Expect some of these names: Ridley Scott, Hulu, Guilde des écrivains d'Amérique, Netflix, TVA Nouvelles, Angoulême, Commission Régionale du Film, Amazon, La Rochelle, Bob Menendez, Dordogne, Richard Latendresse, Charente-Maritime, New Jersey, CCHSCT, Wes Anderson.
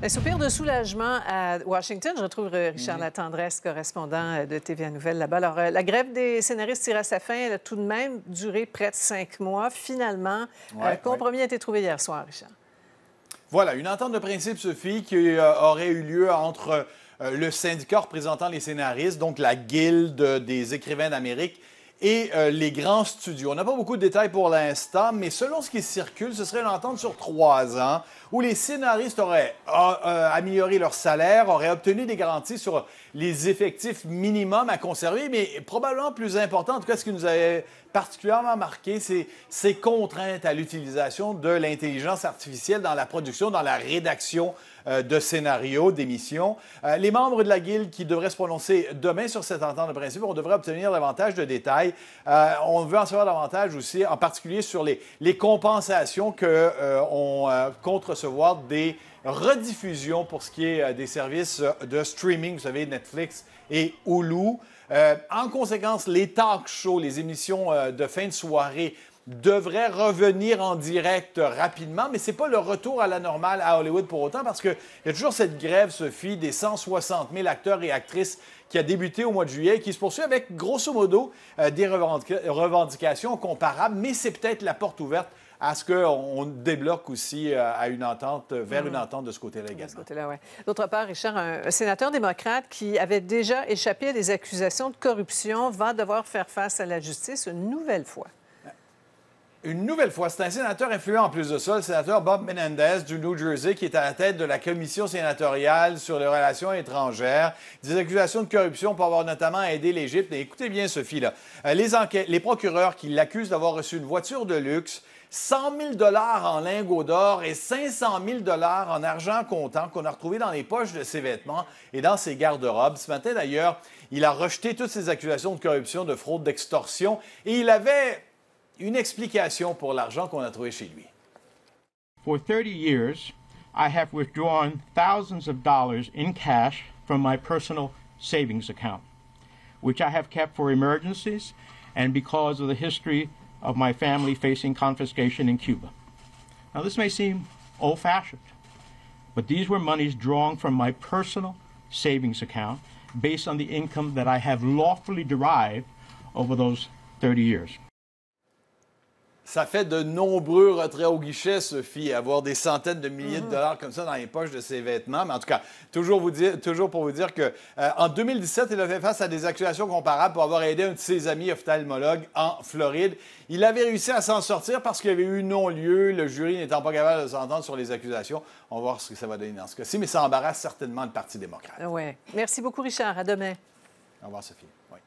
Un soupir de soulagement à Washington. Je retrouve Richard Latendresse, correspondant de TVA Nouvelles là-bas. Alors, la grève des scénaristes tire à sa fin. Elle a tout de même duré près de 5 mois. Finalement, compromis a été trouvé hier soir, Richard. Voilà, une entente de principe, Sophie, qui aurait eu lieu entre le syndicat représentant les scénaristes, donc la Guilde des écrivains d'Amérique, et les grands studios. On n'a pas beaucoup de détails pour l'instant, mais selon ce qui circule, ce serait une entente sur 3 ans où les scénaristes auraient amélioré leur salaire, auraient obtenu des garanties sur les effectifs minimums à conserver, mais probablement plus important, en tout cas ce qui nous avait particulièrement marqué, c'est ces contraintes à l'utilisation de l'intelligence artificielle dans la production, dans la rédaction de scénarios, d'émissions. Les membres de la Guilde qui devraient se prononcer demain sur cette entente de principe, on devrait obtenir davantage de détails. On veut en savoir davantage aussi, en particulier sur les compensations qu'on compte recevoir des rediffusions pour ce qui est des services de streaming, vous savez, Netflix et Hulu. En conséquence, les talk shows, les émissions de fin de soirée, devrait revenir en direct rapidement, mais ce n'est pas le retour à la normale à Hollywood pour autant, parce qu'il y a toujours cette grève, Sophie, des 160 000 acteurs et actrices qui a débuté au mois de juillet et qui se poursuit avec, grosso modo, des revendications comparables, mais c'est peut-être la porte ouverte à ce qu'on débloque aussi à une entente, vers une entente de ce côté-là également. De ce côté-là, oui. D'autre part, Richard, un sénateur démocrate qui avait déjà échappé à des accusations de corruption va devoir faire face à la justice une nouvelle fois. Une nouvelle fois, c'est un sénateur influent en plus de ça, le sénateur Bob Menendez du New Jersey, qui est à la tête de la commission sénatoriale sur les relations étrangères. Des accusations de corruption pour avoir notamment aidé l'Égypte. Et écoutez bien, Sophie, là, les procureurs qui l'accusent d'avoir reçu une voiture de luxe, 100 000 en lingots d'or et 500 000 en argent comptant qu'on a retrouvé dans les poches de ses vêtements et dans ses garde-robes. Ce matin, d'ailleurs, il a rejeté toutes ces accusations de corruption, de fraude, d'extorsion et il avait une explication pour l'argent qu'on a trouvé chez lui. For 30 years, I have withdrawn thousands of dollars in cash from my personal savings account, which I have kept for emergencies and because of the history of my family facing confiscation in Cuba. Now, this may seem old-fashioned, but these were monies drawn from my personal savings account based on the income that I have lawfully derived over those 30 years. Ça fait de nombreux retraits au guichet, Sophie, avoir des centaines de milliers de dollars comme ça dans les poches de ses vêtements. Mais en tout cas, toujours pour vous dire qu'en 2017, il a fait face à des accusations comparables pour avoir aidé un de ses amis ophtalmologues en Floride. Il avait réussi à s'en sortir parce qu'il y avait eu non-lieu, le jury n'étant pas capable de s'entendre sur les accusations. On va voir ce que ça va donner dans ce cas-ci, mais ça embarrasse certainement le Parti démocrate. Oui. Merci beaucoup, Richard. À demain. Au revoir, Sophie. Oui.